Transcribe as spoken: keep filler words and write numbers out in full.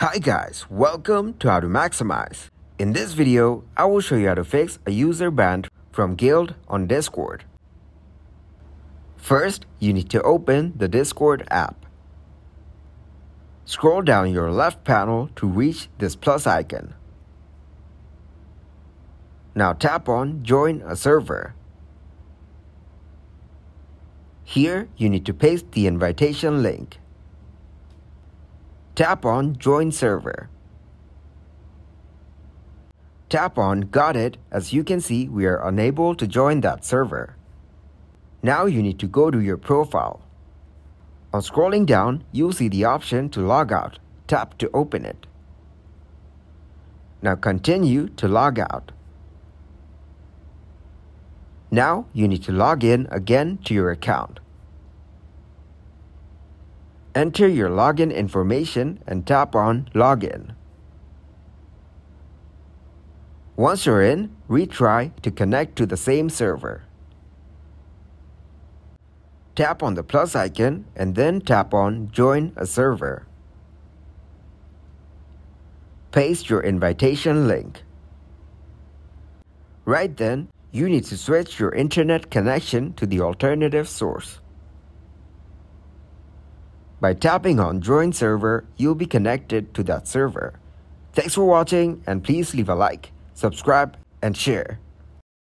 Hi guys, welcome to How to Maximize. In this video, I will show you how to fix a user banned from guild on Discord. First, you need to open the Discord app. Scroll down your left panel to reach this plus icon. Now tap on Join a Server. Here, you need to paste the invitation link. Tap on Join Server. Tap on Got It. As you can see, we are unable to join that server. Now you need to go to your profile. On scrolling down, you'll see the option to log out. Tap to open it. Now continue to log out. Now you need to log in again to your account. Enter your login information and tap on Login. Once you're in, retry to connect to the same server. Tap on the plus icon and then tap on Join a Server. Paste your invitation link. Right then, you need to switch your internet connection to the alternative source. By tapping on Join Server, you'll be connected to that server. Thanks for watching, and please leave a like, subscribe, and share.